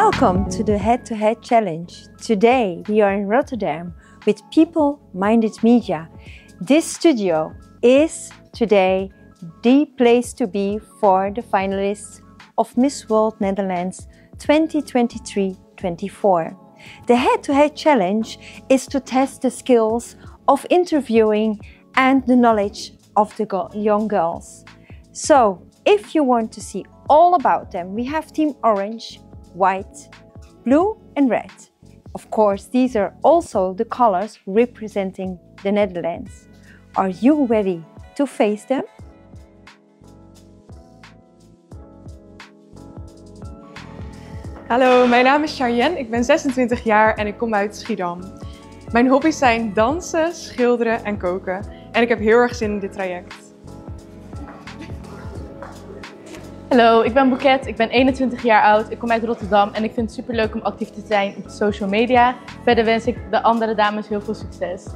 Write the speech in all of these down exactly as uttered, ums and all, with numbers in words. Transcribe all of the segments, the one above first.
Welcome to the Head-to-Head Challenge. Today we are in Rotterdam with People-Minded Media. This studio is today the place to be for the finalists of Miss World Netherlands twenty twenty-three twenty-four. The Head-to-Head Challenge is to test the skills of interviewing and the knowledge of the young girls. So if you want to see all about them, we have Team Orange, white, blue and red. Of course, these are also the colors representing the Netherlands. Are you ready to face them? Hallo, mijn naam is Charjen, ik ben zesentwintig jaar en ik kom uit Schiedam. Mijn hobby's zijn dansen, schilderen en koken. En ik heb heel erg zin in dit traject. Hallo, ik ben Boeket, ik ben eenentwintig jaar oud, ik kom uit Rotterdam en ik vind het super leuk om actief te zijn op social media. Verder wens ik de andere dames heel veel succes.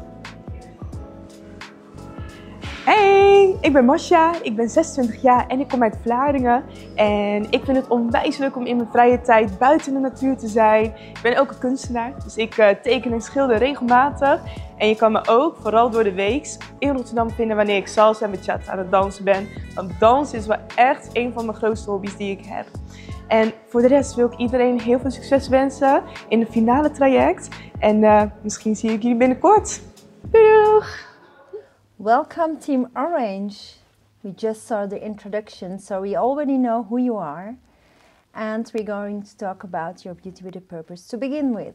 Hey, ik ben Masha, ik ben zesentwintig jaar en ik kom uit Vlaardingen. En ik vind het onwijs leuk om in mijn vrije tijd buiten de natuur te zijn. Ik ben ook een kunstenaar, dus ik teken en schilder regelmatig. En je kan me ook, vooral door de week, in Rotterdam vinden wanneer ik salsa en bachata aan het dansen ben. Want dansen is wel echt een van mijn grootste hobby's die ik heb. En voor de rest wil ik iedereen heel veel succes wensen in het finale traject. En uh, misschien zie ik jullie binnenkort. Doei doeg! Welcome Team Orange. We just saw the introduction, so we already know who you are. And we're going to talk about your beauty with a purpose to begin with.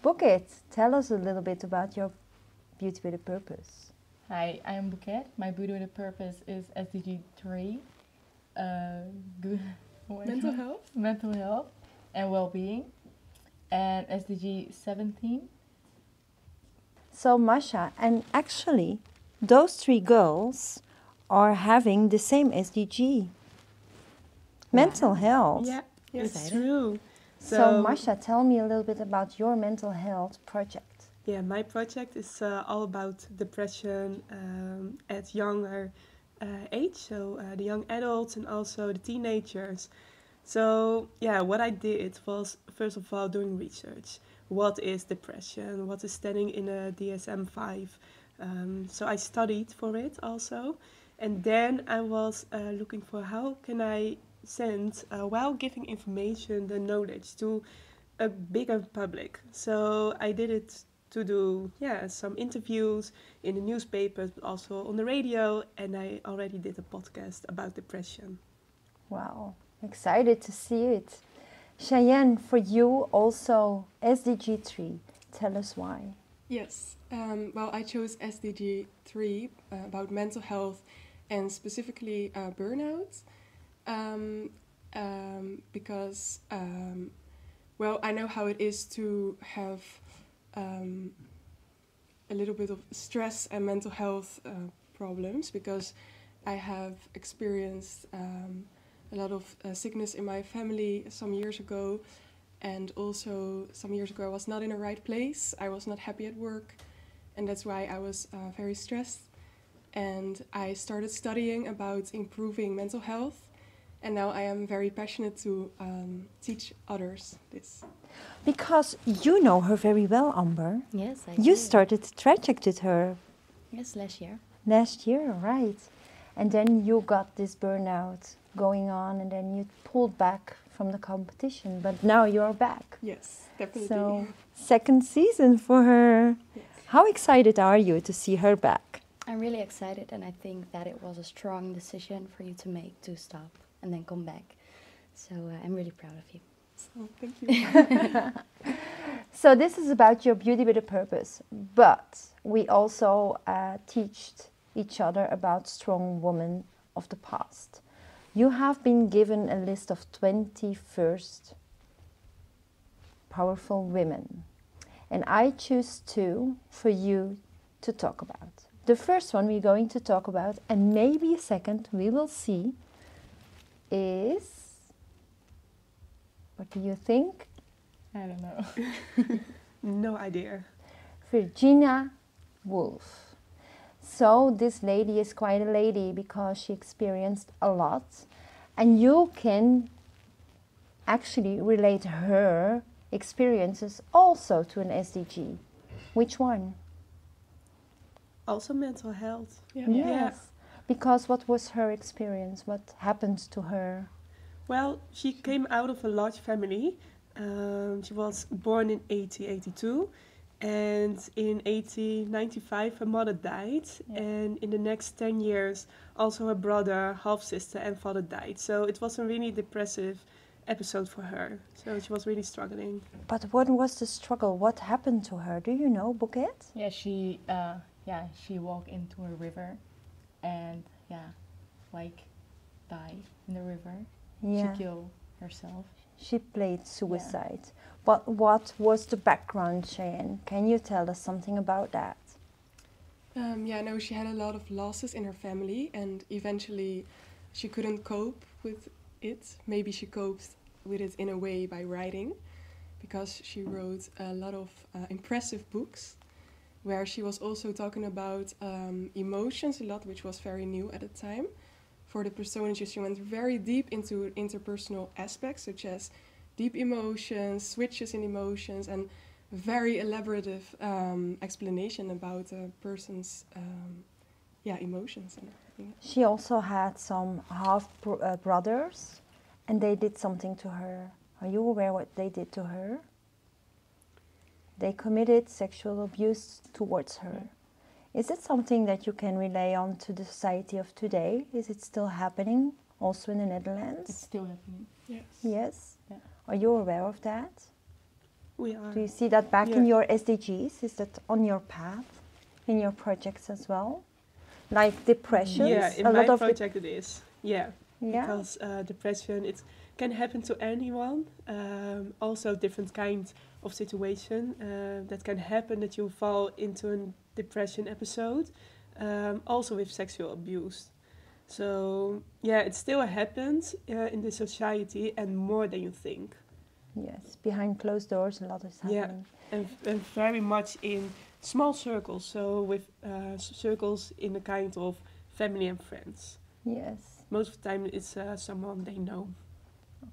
Boeket, tell us a little bit about your beauty with a purpose. Hi, I am Boeket. My beauty with a purpose is S D G three. Uh, good mental health, mental health, and well-being, and S D G seventeen. So Masha, and actually, those three girls are having the same S D G, mental yeah. health. Yeah, yes, it's true. So, so Masha, tell me a little bit about your mental health project. Yeah, my project is uh, all about depression um, at younger uh, age, so uh, the young adults and also the teenagers. So yeah, what I did was first of all doing research. What is depression? What is standing in a D S M five? Um, so I studied for it also, and then I was uh, looking for how can I send, uh, while giving information, the knowledge to a bigger public. So I did it to do yeah some interviews in the newspapers, but also on the radio, and I already did a podcast about depression. Wow, excited to see it. Cheyenne, for you also S D G three, tell us why. Yes, um, well I chose S D G three uh, about mental health and specifically uh, burnout. Um, um, because, um, well, I know how it is to have um, a little bit of stress and mental health uh, problems, because I have experienced um, a lot of uh, sickness in my family some years ago, and also some years ago I was not in the right place, I was not happy at work, and that's why I was uh, very stressed, and I started studying about improving mental health. And now I am very passionate to um, teach others this. Because you know her very well, Amber. Yes, I do. You started a project with her. Yes, last year. Last year, right. And then you got this burnout going on, and then you pulled back from the competition. But now you're back. Yes, definitely. So, second season for her. Yes. How excited are you to see her back? I'm really excited, and I think that it was a strong decision for you to make to stop and then come back. So uh, I'm really proud of you. So, thank you. So this is about your beauty with a purpose, but we also uh, teached each other about strong women of the past. You have been given a list of twenty-first powerful women, and I choose two for you to talk about. The first one we're going to talk about, and maybe a second, we will see, is, what do you think? I don't know. No idea. Virginia Woolf. So this lady is quite a lady because she experienced a lot, and you can actually relate her experiences also to an S D G. Which one? Also mental health. Yeah. Yes. Yeah. Because what was her experience? What happened to her? Well, she came out of a large family. Um, she was born in eighteen eighty-two, and in eighteen ninety-five her mother died, yeah. and in the next ten years also her brother, half-sister and father died. So it was a really depressive episode for her. So she was really struggling. But what was the struggle? What happened to her? Do you know, Bouquet? Yeah, she, uh, yeah, she walked into a river and, yeah, like, died in the river. Yeah. She killed herself. She played suicide. Yeah. But what was the background, Cheyenne? Can you tell us something about that? Um, yeah, no, she had a lot of losses in her family, and eventually she couldn't cope with it. Maybe she copes with it in a way by writing, because she wrote a lot of uh, impressive books where she was also talking about um, emotions a lot, which was very new at the time. For the personages, she went very deep into interpersonal aspects, such as deep emotions, switches in emotions, and very elaborative um, explanation about a person's um, yeah, emotions. And everything. She also had some half-brothers, uh, and they did something to her. Are you aware what they did to her? They committed sexual abuse towards her. Yeah. Is it something that you can relay on to the society of today? Is it still happening, also in the Netherlands? It's still happening, yes. Yes? Yeah. Are you aware of that? We are. Do you see that back yeah. in your S D Gs? Is that on your path, in your projects as well? Like depression? Yeah, in a my lot project of it is, yeah. yeah. Because uh, depression, it can happen to anyone. Um, also different kinds of situation uh, that can happen, that you fall into a depression episode, um, also with sexual abuse. So yeah, it still happens uh, in the society, and more than you think. Yes, behind closed doors a lot is happening. Yeah, and, and very much in small circles, so with uh, circles in the kind of family and friends. Yes. Most of the time it's uh, someone they know.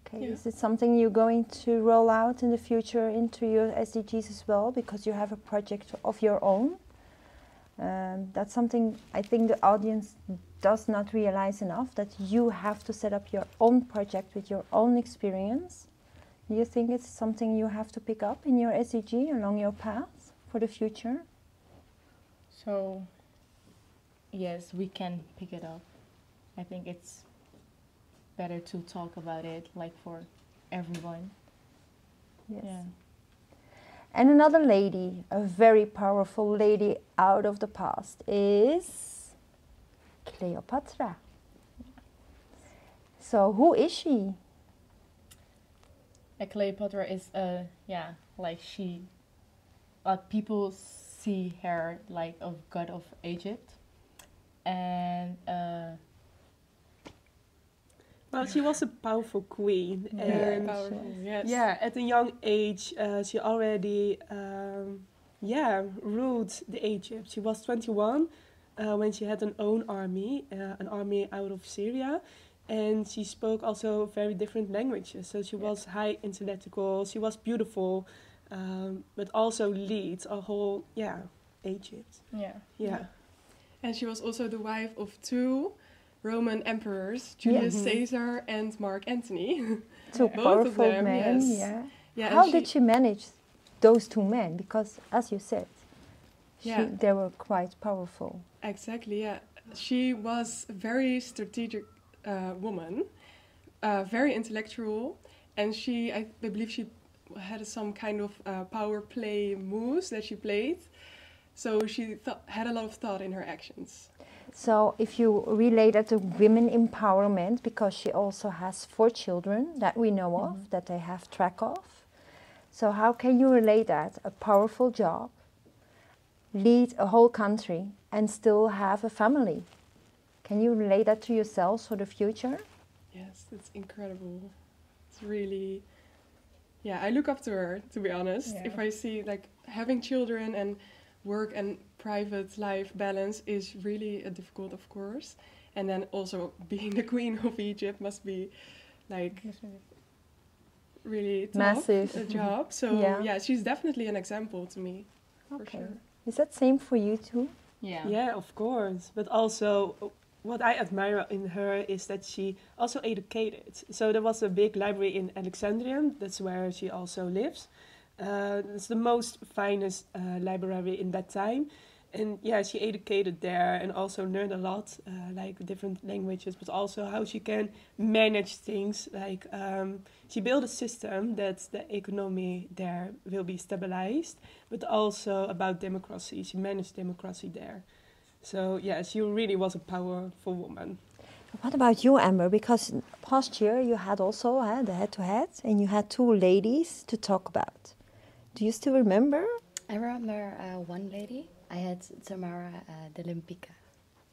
Okay, yeah. Is it something you're going to roll out in the future into your S D Gs as well, because you have a project of your own? Um, that's something I think the audience does not realize enough, that you have to set up your own project with your own experience. Do you think it's something you have to pick up in your S D G along your path for the future? So, yes, we can pick it up. I think it's better to talk about it, like, for everyone. Yes. Yeah. And another lady, a very powerful lady out of the past, is Cleopatra. So who is she? A Cleopatra is a, yeah, like she, uh, people see her like a god of Egypt, and uh, well, she was a powerful queen, yeah, and powerful. Yes. yeah, at a young age, uh, she already, um, yeah, ruled the Egypt. She was twenty-one uh, when she had an own army, uh, an army out of Syria, and she spoke also very different languages. So she yeah. was high intellectual. She was beautiful, um, but also leads a whole, yeah, Egypt. Yeah, yeah, yeah. And she was also the wife of two Roman emperors, Julius yeah. Caesar and Mark Antony. Two yeah. powerful them, men, yes. yeah. yeah. How she did she manage those two men? Because, as you said, yeah. she, they were quite powerful. Exactly, yeah. She was a very strategic uh, woman, uh, very intellectual, and she, I believe she had some kind of uh, power play moves that she played. So she had a lot of thought in her actions. So if you relate that to women empowerment, because she also has four children that we know mm-hmm. of, that they have track of. So how can you relate that? A powerful job, lead a whole country, and still have a family. Can you relate that to yourselves for the future? Yes, it's incredible. It's really, yeah, I look up to her, to be honest. Yeah. If I see, like, having children and work and private life balance is really uh, difficult, of course, and then also being the queen of Egypt must be like really tough Massive. a job. So yeah. yeah, she's definitely an example to me, okay. for sure. Is that same for you too? Yeah. Yeah, of course. But also, what I admire in her is that she also educated. So there was a big library in Alexandria. That's where she also lives. Uh, it's the most finest uh, library in that time. And yeah, she educated there and also learned a lot, uh, like different languages, but also how she can manage things. Like um, she built a system that the economy there will be stabilized, but also about democracy. She managed democracy there. So yeah, she really was a powerful woman. What about you, Amber? Because past year you had also uh, the head-to-head, and you had two ladies to talk about. Do you still remember? I remember uh, one lady. I had Tamara uh, de Limpica.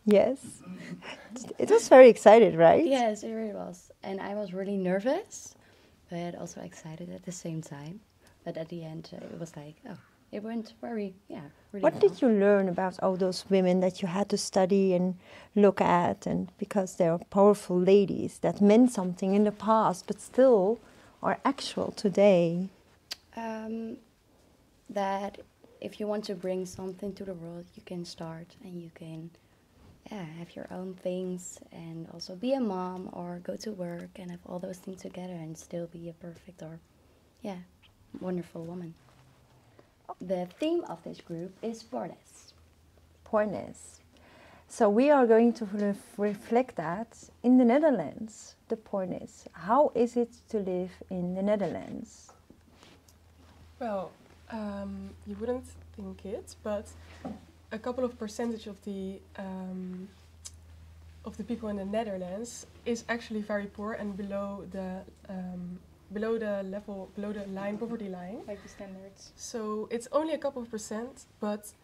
Yes. It was very excited, right? Yes, it really was. And I was really nervous, but also excited at the same time. But at the end, uh, it was like, oh, it went very, yeah, really What well. did you learn about all those women that you had to study and look at? And because they are powerful ladies that meant something in the past, but still are actual today. Um, that... If you want to bring something to the world, you can start and you can yeah, have your own things and also be a mom or go to work and have all those things together and still be a perfect or, yeah, wonderful woman. The theme of this group is poorness. Poorness. So we are going to ref reflect that in the Netherlands, the poorness. How is it to live in the Netherlands? Well... Um, you wouldn't think it, but a couple of percentage of the um, of the people in the Netherlands is actually very poor and below the um, below the level below the line poverty line, like the standards. So it's only a couple of percent, but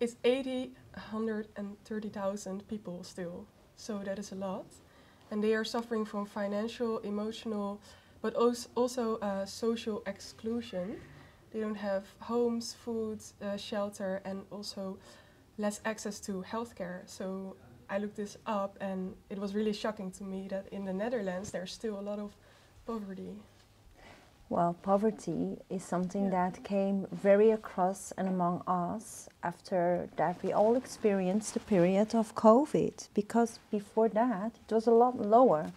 it's eighty, a hundred and thirty thousand people still. So that is a lot, and they are suffering from financial, emotional, but also also uh, social exclusion. They don't have homes, food, uh, shelter, and also less access to healthcare. So I looked this up, and it was really shocking to me that in the Netherlands there's still a lot of poverty. Well, poverty is something yeah. that came very across and among us after that we all experienced the period of COVID, because before that it was a lot lower.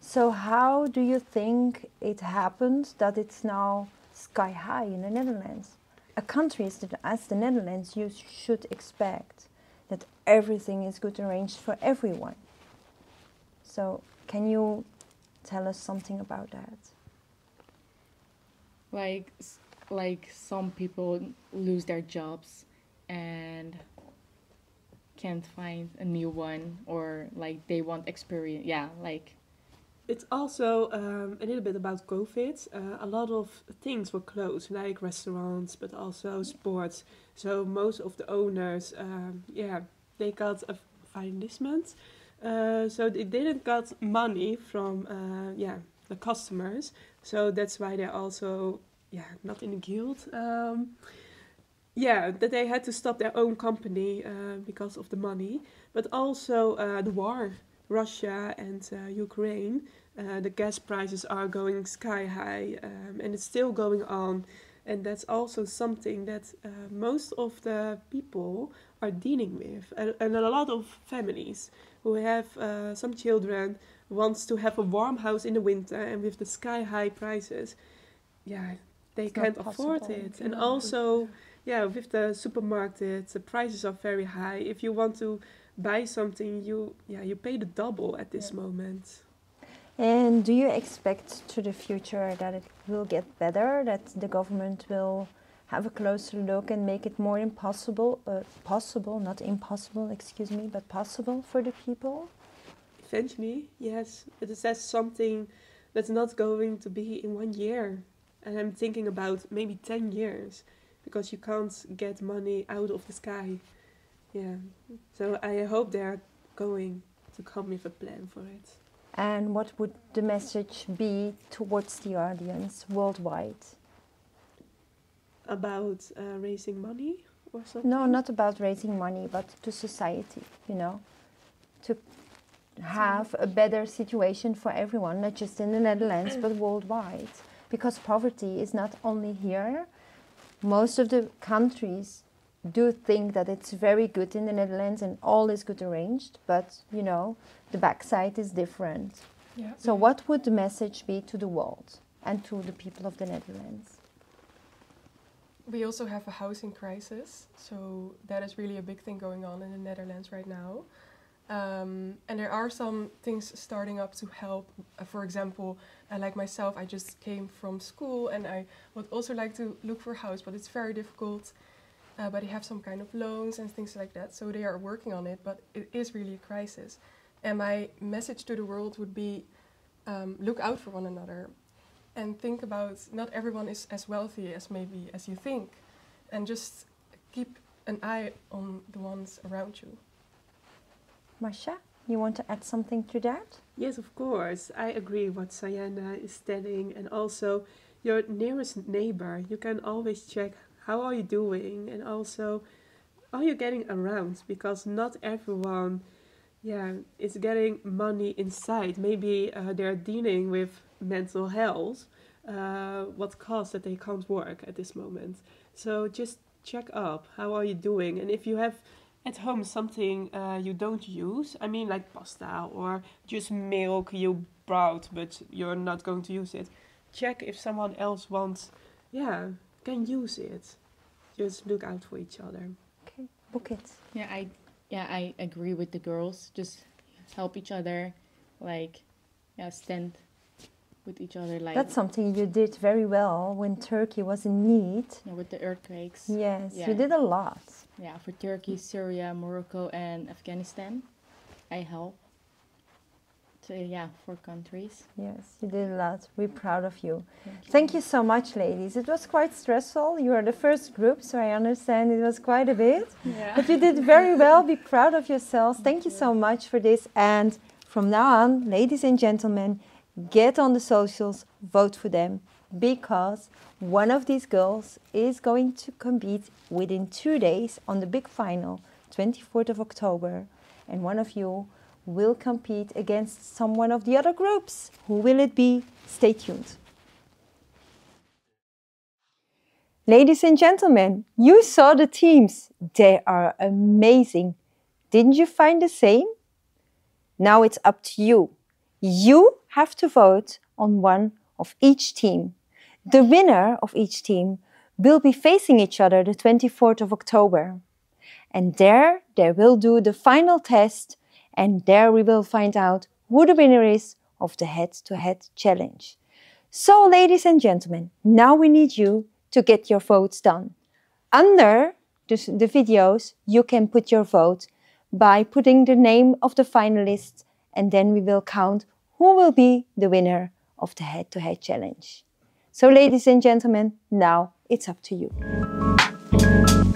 So how do you think it happened that it's now sky high in the Netherlands? A country as the Netherlands, you should expect that everything is good arranged for everyone. So can you tell us something about that? Like, like some people lose their jobs and can't find a new one, or like they want experience, yeah, like... It's also um, a little bit about COVID. Uh, a lot of things were closed, like restaurants, but also sports. So most of the owners, um, yeah, they got a arrondissement. Uh, so they didn't got money from, uh, yeah, the customers. So that's why they're also, yeah, not in the guild. Um, yeah, that they had to stop their own company uh, because of the money. But also uh, the war. Russia and uh, Ukraine, uh, the gas prices are going sky high, um, and it's still going on. And that's also something that uh, most of the people are dealing with. And, and a lot of families who have uh, some children wants to have a warm house in the winter, and with the sky high prices, yeah, they it's can't afford it. And also, yeah, with the supermarket, the prices are very high. If you want to buy something, you yeah you pay the double at this yeah. moment. And do you expect to the future that it will get better, that the government will have a closer look and make it more impossible uh, possible not impossible excuse me but possible for the people? Eventually, yes. It says something that's not going to be in one year, and I'm thinking about maybe ten years, because you can't get money out of the sky. Yeah, so I hope they're going to come with a plan for it. And what would the message be towards the audience worldwide? About uh, raising money or something? No, not about raising money, but to society, you know, to have a better situation for everyone, not just in the Netherlands, but worldwide. because poverty is not only here. Most of the countries do think that it's very good in the Netherlands and all is good arranged, but, you know, the backside is different. Yeah. So what would the message be to the world and to the people of the Netherlands? We also have a housing crisis, so that is really a big thing going on in the Netherlands right now. Um, and there are some things starting up to help. Uh, for example, uh, like myself, I just came from school and I would also like to look for a house, but it's very difficult. Uh, but they have some kind of loans and things like that, so they are working on it, but it is really a crisis. And my message to the world would be, um, look out for one another and think about not everyone is as wealthy as maybe as you think, and just keep an eye on the ones around you. Masha, you want to add something to that? Yes, of course. I agree with what Sayana is telling, and also your nearest neighbor. You can always check how are you doing, and also are you getting around, because not everyone yeah, is getting money inside. Maybe uh, they're dealing with mental health, uh, what caused that they can't work at this moment. So just check up, how are you doing, and if you have at home something uh, you don't use, I mean like pasta or just milk you brought but you're not going to use it, check if someone else wants, yeah, can use it. Just look out for each other. Okay, book it. Yeah, I, yeah, I agree with the girls. Just help each other, like, yeah, stand with each other. Like, that's something you did very well when Turkey was in need. Yeah, with the earthquakes. Yes, yeah. You did a lot. Yeah, for Turkey, Syria, Morocco, and Afghanistan, I help. So yeah, four countries. Yes, you did a lot. We're proud of you. Thank you, Thank you so much, ladies. It was quite stressful. You are the first group, so I understand it was quite a bit. Yeah. But you did very well. Be proud of yourselves. Thank, Thank you, you so much for this. And from now on, ladies and gentlemen, get on the socials, vote for them, because one of these girls is going to compete within two days on the big final, twenty-fourth of October, and one of you will compete against someone of the other groups. Who will it be? Stay tuned. Ladies and gentlemen, you saw the teams. They are amazing. Didn't you find the same? Now it's up to you. You have to vote on one of each team. The winner of each team will be facing each other the twenty-fourth of October. And there they will do the final test, and there we will find out who the winner is of the head-to-head challenge. So, ladies and gentlemen, now we need you to get your votes done. Under the, the videos, you can put your vote by putting the name of the finalists, and then we will count who will be the winner of the head-to-head challenge. So, ladies and gentlemen, now it's up to you.